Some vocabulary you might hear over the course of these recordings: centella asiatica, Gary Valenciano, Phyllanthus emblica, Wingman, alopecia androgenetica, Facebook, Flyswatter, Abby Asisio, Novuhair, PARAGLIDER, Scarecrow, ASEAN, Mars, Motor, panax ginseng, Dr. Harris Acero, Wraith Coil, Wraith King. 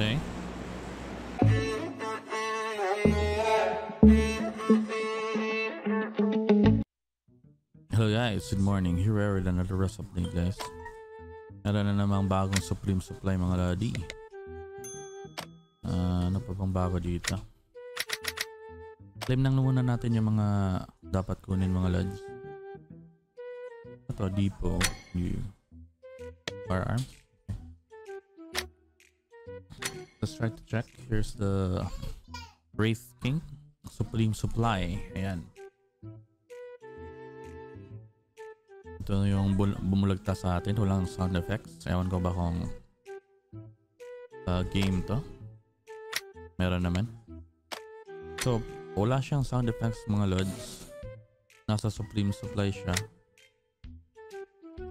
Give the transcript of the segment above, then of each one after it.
today. Hello guys, good morning. Here we are with another rest update guys. Meron na namang bagong supreme supply mga ladi. Ano pa bang bago dito? Claim lang muna natin yung mga dapat kunin mga ladi. Ito, depot, view, firearm. Let's try to check. Here's the Wraith King Supreme Supply. Ayan. Ito yung bumulagta sa atin. Walang sound effects. Ewan ko ba kung game to. Meron naman. So, wala siyang sound effects mga lods. Nasa Supreme Supply siya.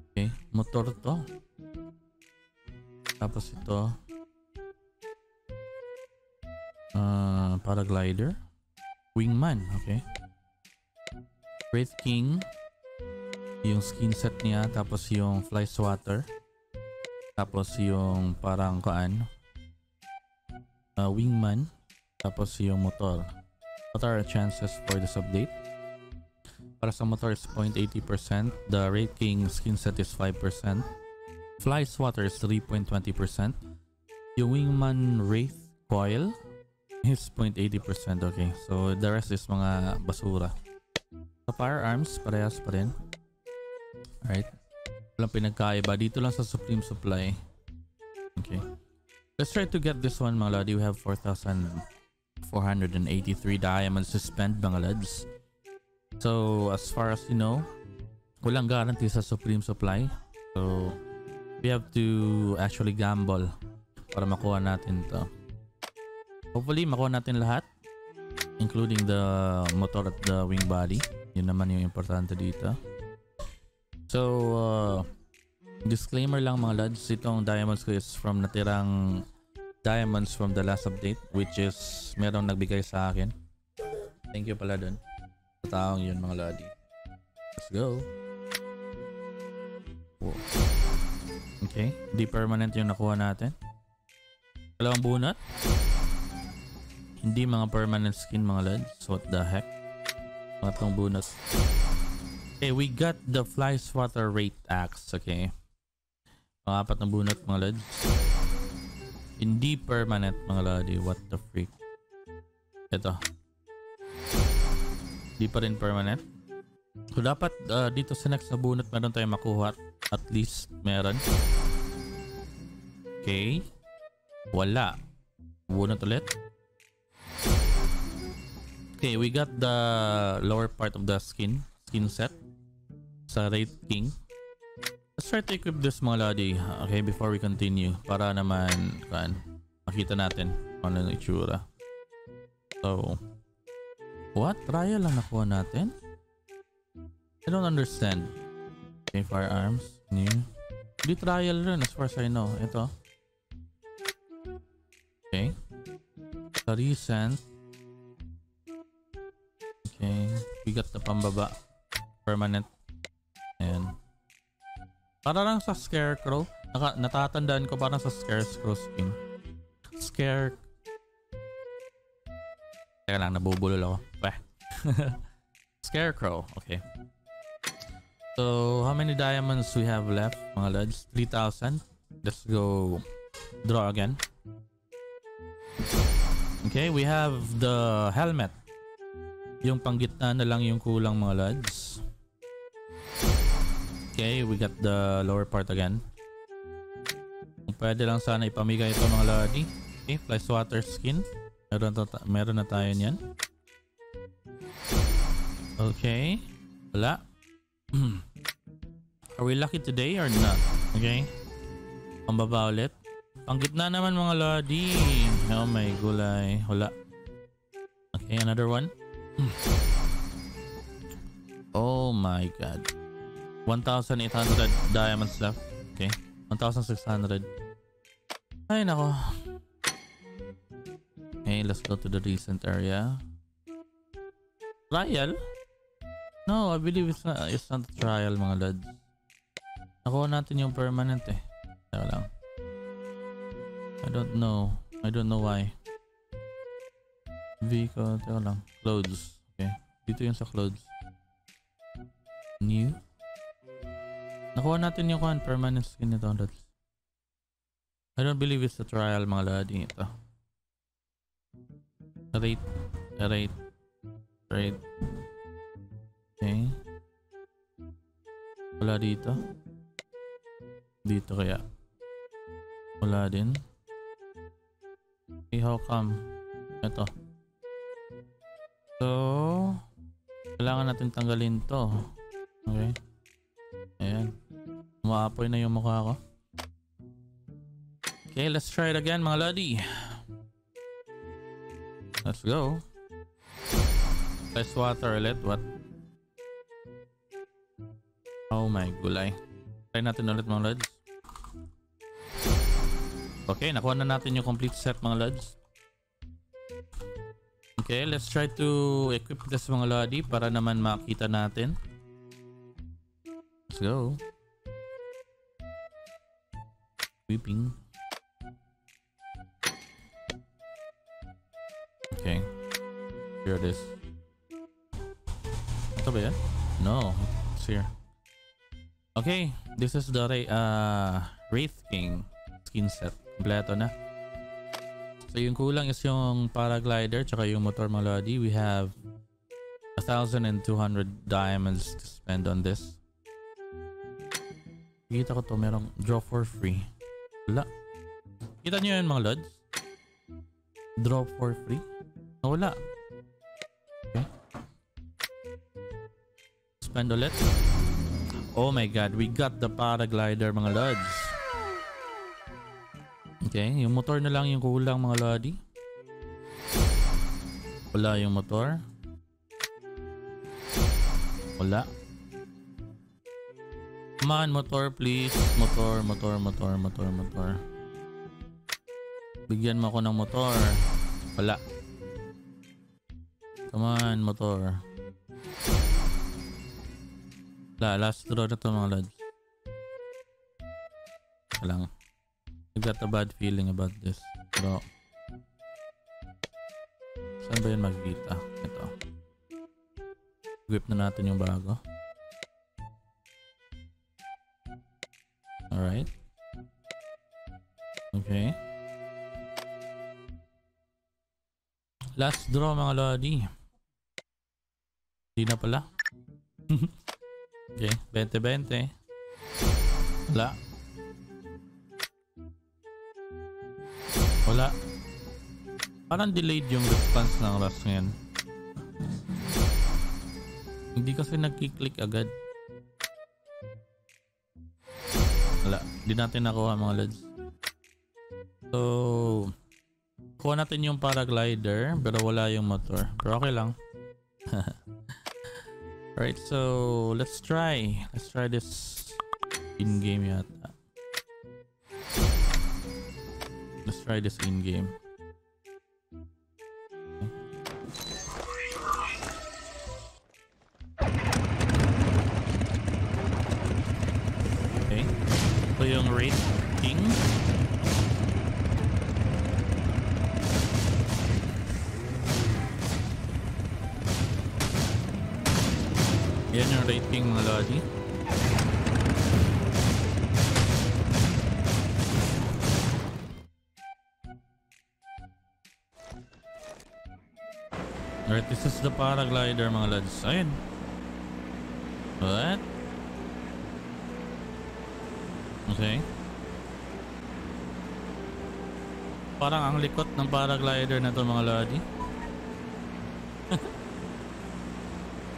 Okay. Motor to. Tapos ito. Paraglider, Wingman, okay. Wraith King, yung skin set niya, tapos yung Flyswatter, tapos yung parang kaan, Wingman, tapos yung Motor. What are the chances for this update? Para sa Motor is 0.80%, the Wraith King skin set is 5%, Flyswatter is 3.20%, yung Wingman Wraith Coil is 0.80%. Okay, so the rest is mga basura. Sa firearms, parehas pa rin. Alright. Walang pinagkaiba. Dito lang sa Supreme Supply. Okay. Let's try to get this one mga lads. We have 4,483 diamonds to spend mga lads. So, as far as you know, walang guarantee sa Supreme Supply. So, we have to actually gamble para makuha natin to. Hopefully, makuha natin lahat, including the motor at the wing body. Yun naman yung importante dito. So, disclaimer lang mga lads, itong diamonds ko is from natirang diamonds from the last update, which is merong nagbigay sa akin. Thank you pala dun. Sa taong yun mga ladi. Let's go. Whoa. Okay, di permanent yung nakuha natin. Dalawang bunot. Hindi mga permanent skin mga lads. What the heck? Matong bonus. Okay, we got the Flyswatter Rate Axe. Okay. Mga 4 na bunot mga lads. Hindi permanent mga ladi. What the freak? Ito. Hindi pa rin permanent. So dapat dito sa next na bunot meron tayong makuha. At least meron. Okay. Wala. Bunot ulit. Okay, we got the lower part of the skin set sa Wraith King. Let's try to equip this mga ladi. Okay, before we continue, para naman makita natin ano yung itsura. So, what? Trial lang nakuha natin? I don't understand. Okay, firearms. New. Di trial rin as far as I know. Ito. Okay. Sa recent. Okay, bigat na pambaba. Permanent. Ayan. Para lang sa Scarecrow. Natatandaan ko parang sa Scarecrow skin. Teka lang, nabubulol ako. Scarecrow. Okay. So, how many diamonds we have left, mga lads? 3,000. Let's go draw again. Okay, we have the helmet. Yung panggitna na lang yung kulang mga lads. Okay, we got the lower part again. Kung pwede lang sana ipamigay ito mga ladi. Okay, Flyswatter skin. Meron na tayo niyan. Okay. Wala. Are we lucky today or not? Okay. Pambaba ulit. Panggitna naman mga ladi. Oh my gulay. Wala. Okay, another one. Oh my god. 1,800 diamonds left. Okay. 1,600. Ay nako. Okay, let's go to the recent area. Trial? No, I believe it's not a trial mga lads. Nakuha natin yung permanent eh. Teka lang. I don't know. I don't know why. Vehicle, teka lang. Clothes. Okay. Dito yung sa clothes. New. Nakuha natin yung permanent skin nito. I don't believe it's a trial, mga ladi. Ito. Rate. Okay. Wala dito. Dito kaya. Wala din. Okay, how come? Ito. So, kailangan natin tanggalin to. Okay. Ayan. Umaapoy na yung mukha ko. Okay, let's try it again, mga ladi. Let's go. Flyswatter ulit. What? Oh my gulay. Try natin ulit, mga lads. Okay, nakuha na natin yung complete set, mga lads. Okay, let's try to equip this, mga ladi, para naman makita natin. Let's go. Equipping. Okay, here it is. Ito ba yan? No, it's here. Okay, this is the Wraith King skin set. Kompleto na. So yung kulang is yung paraglider tsaka yung motor, mga lodi. We have 1,200 diamonds to spend on this. Kita ko to, merong draw for free. Wala. Kita nyo yun, mga lods? Draw for free? Wala. Okay. Spend ulit. Oh my god, we got the paraglider, mga lods. Okay, yung motor na lang yung kulang, mga lodi. Wala yung motor. Wala. Come on, motor, please. Motor. Bigyan mo ako ng motor. Wala. Come on, motor. Wala, last draw na to, mga lads. Wala. I've got a bad feeling about this. Pero saan ba yun magkita? Ito. Equip na natin yung bago. Alright. Okay. Last draw, mga lodi. Hindi na pala. Okay, 20-20. Wala. Parang delayed yung response ng rush ngayon. Hindi kasi nagki-click agad. Wala. Hindi natin nakuha, mga lads. So, kuha natin yung paraglider pero wala yung motor. Pero okay lang. Alright, so let's try. Let's try this in-game yata. Let's try this in-game. Okay. Ito yung Wraith King. Yan yung Wraith King, mga lodi. Alright, this is the paraglider, mga lads. Ayun. What? Okay. Parang ang likot ng paraglider na to, mga lodi.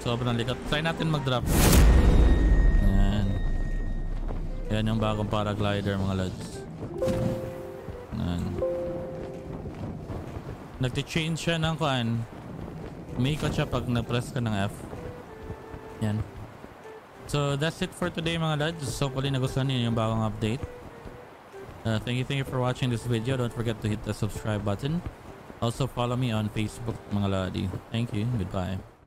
Sobrang likat. Try natin mag-drop. Ayan. Ayan yung bagong paraglider, mga lads. Ayan. Nagti-change siya ng kuan. Umikot siya pag na-press ka ng F. Ayan. So that's it for today, mga lads. So hopefully nagustuhan niyo yung bagong update. Thank you for watching this video. Don't forget to hit the subscribe button. Also follow me on Facebook, mga ladi. Thank you. Goodbye.